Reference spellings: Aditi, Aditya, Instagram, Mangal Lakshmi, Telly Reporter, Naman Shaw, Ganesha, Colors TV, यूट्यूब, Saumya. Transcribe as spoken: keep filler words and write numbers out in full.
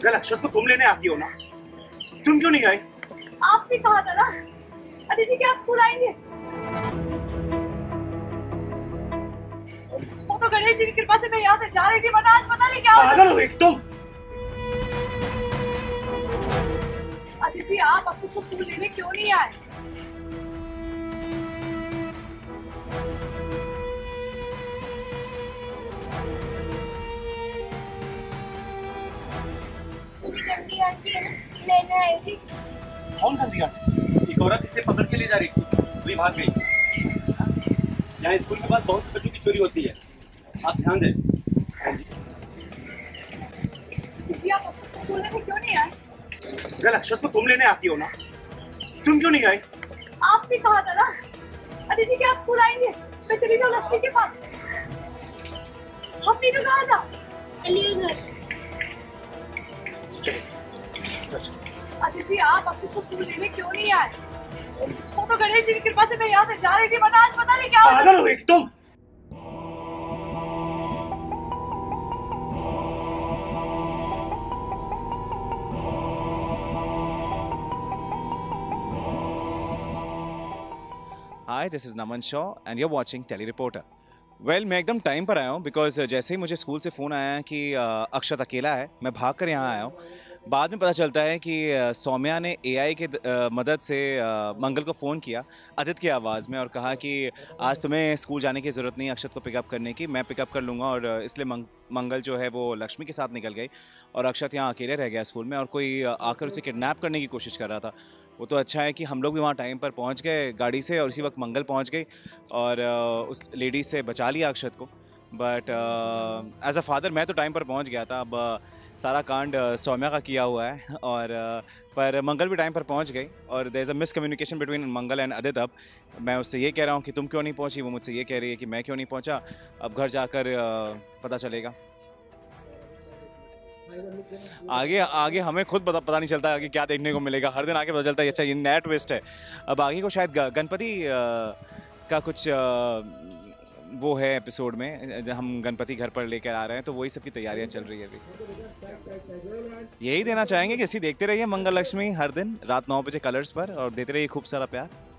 मंगल अक्षत को तुम लेने आती हो ना, तुम क्यों नहीं आई? आपने कहा था ना अदिति कि आप स्कूल आएंगे। वो तो गणेश जी की कृपा से मैं यहाँ से जा रही थी, वरना आज पता नहीं क्या होता। पागल हो एक तुम। अदिति आप अक्षत को स्कूल लेने क्यों नहीं आए? लेने आई थी। कौन गंदी आंटी? एक औरत इसे पकड़ के ले जा रही थी, वही भाग गई। यहाँ स्कूल के पास बहुत से बच्चों की चोरी होती है, आप ध्यान दें। आप स्कूल में क्यों नहीं आए? गल अक्षत को तुम लेने आती हो ना, तुम क्यों नहीं आई? आपने कहा था ना अदिति कि आप स्कूल आएंगे, मैं चली जाऊँ लक्ष्मी के पास। हमने तो कहा था। अदिति आप अक्षत को स्कूल लेने क्यों नहीं आए? वो तो गणेश जी की कृपा से मैं यहाँ से जा रही थी, वरना आज पता नहीं क्या होता। पागल हो एक तुम। Hi, this is Naman Shaw and you're watching Telly Reporter. Well, मैं एकदम टाइम पर आया हूँ बिकॉज जैसे ही मुझे स्कूल से फ़ोन आया कि अक्षत अकेला है, मैं भाग कर यहाँ आया हूँ। बाद में पता चलता है कि सौम्या ने एआई के मदद से मंगल को फ़ोन किया आदित्य की आवाज़ में और कहा कि आज तुम्हें स्कूल जाने की ज़रूरत नहीं अक्षत को पिकअप करने की, मैं पिकअप कर लूँगा। और इसलिए मंगल जो है वो लक्ष्मी के साथ निकल गई और अक्षत यहाँ अकेले रह गया स्कूल में और कोई आकर उसे किडनैप करने की कोशिश कर रहा था। वो तो अच्छा है कि हम लोग भी वहाँ टाइम पर पहुँच गए गाड़ी से और उसी वक्त मंगल पहुँच गई और उस लेडी से बचा लिया अक्षत को। बट एज अ फादर मैं तो टाइम पर पहुँच गया था। अब uh, सारा कांड uh, सौम्या का किया हुआ है और uh, पर मंगल भी टाइम पर पहुँच गई और there is a miscommunication between Mangal and Aditi. अब मैं उससे ये कह रहा हूँ कि तुम क्यों नहीं पहुँची, वो मुझसे ये कह रही है कि मैं क्यों नहीं पहुँचा। अब घर जाकर uh, पता चलेगा। आगे आगे हमें खुद पता पता नहीं चलता कि क्या देखने को मिलेगा। हर दिन आगे पता चलता है अच्छा ये नया ट्विस्ट है। अब आगे को शायद गणपति का कुछ आ, वो है एपिसोड में, जब हम गणपति घर पर लेकर आ रहे हैं तो वही सब की तैयारियां चल रही है अभी। यही देना चाहेंगे कि इसी देखते रहिए मंगल लक्ष्मी हर दिन रात नौ बजे कलर्स पर और देते रहिए खूब सारा प्यार।